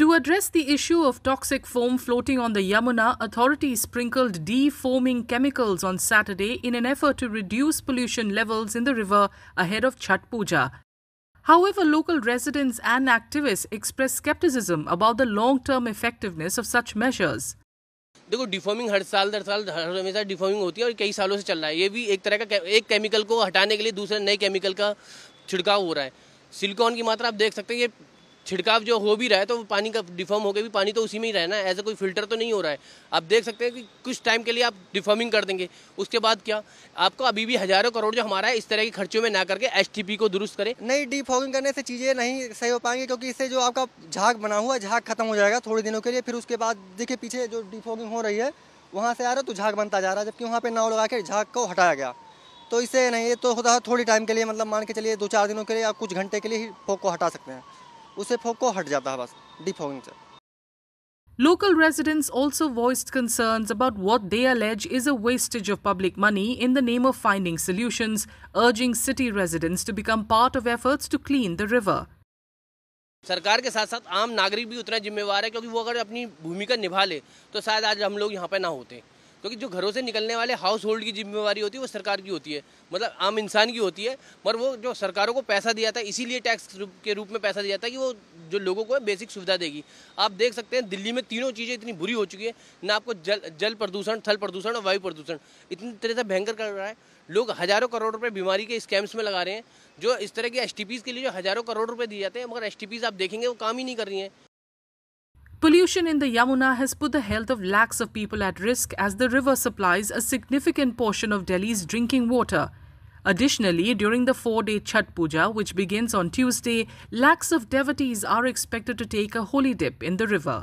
To address the issue of toxic foam floating on the Yamuna, authorities sprinkled defoaming chemicals on Saturday in an effort to reduce pollution levels in the river ahead of Chhath Puja. However, local residents and activists expressed skepticism about the long-term effectiveness of such measures. देखो, deforming हर साल हमेशा deforming होती है और कई सालों से चल रहा है। ये भी एक तरह का एक केमिकल को हटाने के लिए दूसरे नए केमिकल का छिड़काव हो रहा है। सिलिकॉन की मात्रा आप देख सकते हैं, ये छिड़काव जो हो भी रहा है तो पानी का डिफॉर्म होकर भी पानी तो उसी में ही रहना है, ऐसा कोई फिल्टर तो नहीं हो रहा है। आप देख सकते हैं कि कुछ टाइम के लिए आप डिफॉर्मिंग कर देंगे, उसके बाद क्या आपको अभी भी हज़ारों करोड़ जो हमारा है इस तरह के खर्चों में ना करके एसटीपी को दुरुस्त करें। नहीं, डिफॉर्मिंग करने से चीज़ें नहीं सही हो पाएंगी, क्योंकि इससे जो आपका झाग बना हुआ है झाग खत्म हो जाएगा थोड़े दिनों के लिए। फिर उसके बाद देखिए पीछे जो डिफॉर्मिंग हो रही है वहाँ से आ रहा है तो झाग बनता जा रहा है, जबकि वहाँ पर नाव लगा के झाग को हटाया गया। तो इससे नहीं, ये तो होता है थोड़ी टाइम के लिए, मतलब मान के चलिए 2-4 दिनों के लिए आप कुछ घंटे के लिए ही फोक को हटा सकते हैं, उसे फोक को हट जाता है बस डिफॉगिंग से। Local residents also voiced concerns about what they allege is a wastage of public money in the name of finding solutions, urging city residents to become part of efforts to clean the river. सरकार के साथ साथ आम नागरिक भी उतना जिम्मेवार है, क्योंकि वो अगर अपनी भूमिका निभा ले तो शायद आज हम लोग यहाँ पे ना होते, क्योंकि जो घरों से निकलने वाले हाउस होल्ड की जिम्मेवारी होती है वो सरकार की होती है, मतलब आम इंसान की होती है। पर वो जो सरकारों को पैसा दिया था, इसीलिए टैक्स के रूप में पैसा दिया था कि वो जो लोगों को बेसिक सुविधा देगी। आप देख सकते हैं दिल्ली में तीनों चीज़ें इतनी बुरी हो चुकी है ना, आपको जल प्रदूषण, थल प्रदूषण और वायु प्रदूषण इतनी तरह से भयंकर कर रहा है। लोग हज़ारों करोड़ रुपये बीमारी के स्कैम्स में लगा रहे हैं, जो इस तरह की एसटीपीज़ के लिए जो हज़ारों करोड़ रुपये दिए जाते हैं, मगर एसटीपीज़ आप देखेंगे वो काम ही नहीं कर रही हैं। Pollution in the Yamuna has put the health of lakhs of people at risk as the river supplies a significant portion of Delhi's drinking water. Additionally, during the 4-day Chhath Puja, which begins on Tuesday, lakhs of devotees are expected to take a holy dip in the river.